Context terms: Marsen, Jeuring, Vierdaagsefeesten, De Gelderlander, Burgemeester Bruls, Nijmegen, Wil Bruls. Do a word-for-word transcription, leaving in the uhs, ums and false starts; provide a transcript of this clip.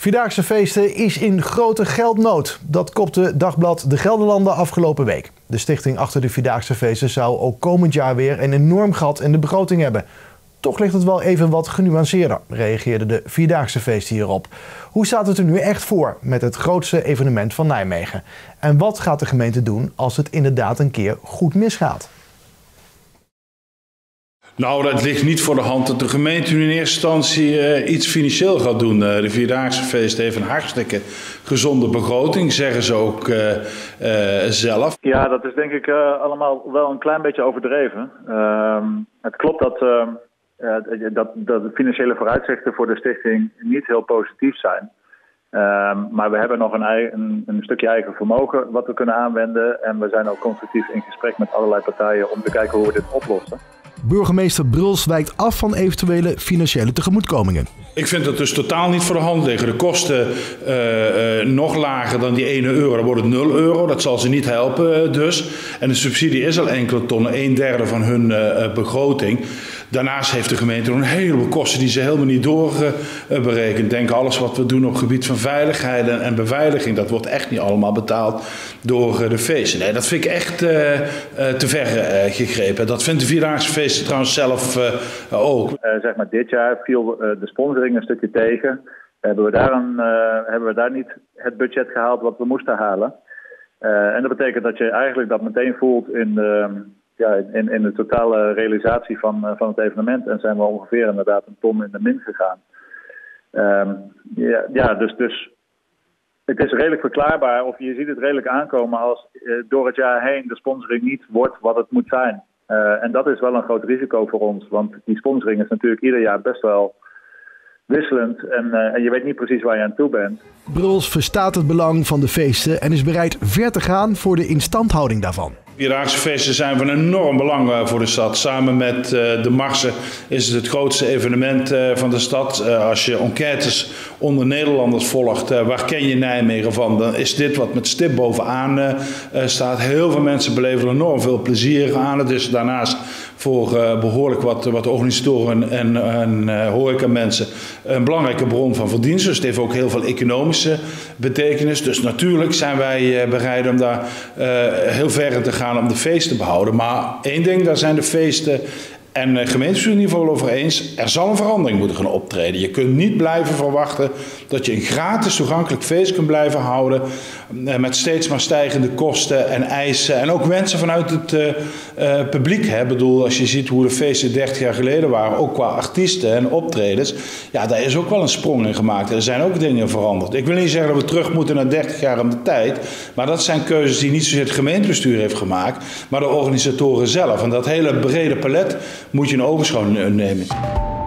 Vierdaagse feesten is in grote geldnood. Dat kopte dagblad De Gelderlander afgelopen week. De stichting achter de Vierdaagse feesten zou ook komend jaar weer een enorm gat in de begroting hebben. Toch ligt het wel even wat genuanceerder, reageerde de Vierdaagse feesten hierop. Hoe staat het er nu echt voor met het grootste evenement van Nijmegen? En wat gaat de gemeente doen als het inderdaad een keer goed misgaat? Nou, dat ligt niet voor de hand dat de gemeente nu in eerste instantie uh, iets financieel gaat doen. Uh, de Vierdaagse feesten heeft een hartstikke gezonde begroting, zeggen ze ook uh, uh, zelf. Ja, dat is denk ik uh, allemaal wel een klein beetje overdreven. Uh, het klopt dat, uh, uh, dat, dat de financiële vooruitzichten voor de stichting niet heel positief zijn. Uh, maar we hebben nog een, een, een stukje eigen vermogen wat we kunnen aanwenden. En we zijn ook constructief in gesprek met allerlei partijen om te kijken hoe we dit oplossen. Burgemeester Bruls wijkt af van eventuele financiële tegemoetkomingen. Ik vind het dus totaal niet voor de hand liggen. De kosten uh, uh, nog lager dan die één euro, dan wordt het nul euro. Dat zal ze niet helpen uh, dus. En de subsidie is al enkele tonnen, een derde van hun uh, begroting. Daarnaast heeft de gemeente nog een heleboel kosten die ze helemaal niet doorberekent. Uh, Denk alles wat we doen op het gebied van veiligheid en, en beveiliging. Dat wordt echt niet allemaal betaald door uh, de feesten. Nee, dat vind ik echt uh, uh, te ver uh, gegrepen. Dat vindt de Vierdaagse feesten trouwens zelf uh, ook. Uh, zeg maar, dit jaar viel uh, de sponsoring een stukje tegen. Hebben we, daar een, uh, hebben we daar niet het budget gehaald wat we moesten halen. Uh, en dat betekent dat je eigenlijk dat meteen voelt in de, ja, in, in de totale realisatie van, uh, van het evenement. En zijn we ongeveer inderdaad een ton in de min gegaan. Uh, ja, ja, dus, dus het is redelijk verklaarbaar. Of je ziet het redelijk aankomen als uh, door het jaar heen de sponsoring niet wordt wat het moet zijn. Uh, en dat is wel een groot risico voor ons, want die sponsoring is natuurlijk ieder jaar best wel wisselend en, uh, en je weet niet precies waar je aan toe bent. Bruls verstaat het belang van de feesten en is bereid ver te gaan voor de instandhouding daarvan. Vierdaagse feesten zijn van enorm belang voor de stad. Samen met de Marsen is het het grootste evenement van de stad. Als je enquêtes onder Nederlanders volgt, waar ken je Nijmegen van, dan is dit wat met stip bovenaan staat. Heel veel mensen beleven er enorm veel plezier aan. Het is daarnaast voor behoorlijk wat, wat organisatoren en, en horecamensen een belangrijke bron van verdiensten. Dus het heeft ook heel veel economische betekenis. Dus natuurlijk zijn wij bereid om daar heel ver te gaan om de feesten te behouden. Maar één ding, daar zijn de feesten en de gemeentebestuur in ieder geval over eens. Er zal een verandering moeten gaan optreden. Je kunt niet blijven verwachten dat je een gratis toegankelijk feest kunt blijven houden met steeds maar stijgende kosten en eisen en ook wensen vanuit het uh, uh, publiek. Hè. Ik bedoel, als je ziet hoe de feesten dertig jaar geleden waren, ook qua artiesten en optredens, ja, daar is ook wel een sprong in gemaakt. Er zijn ook dingen veranderd. Ik wil niet zeggen dat we terug moeten naar dertig jaar om de tijd, maar dat zijn keuzes die niet zozeer het gemeentebestuur heeft gemaakt, maar de organisatoren zelf. En dat hele brede palet moet je in ogenschouw nemen.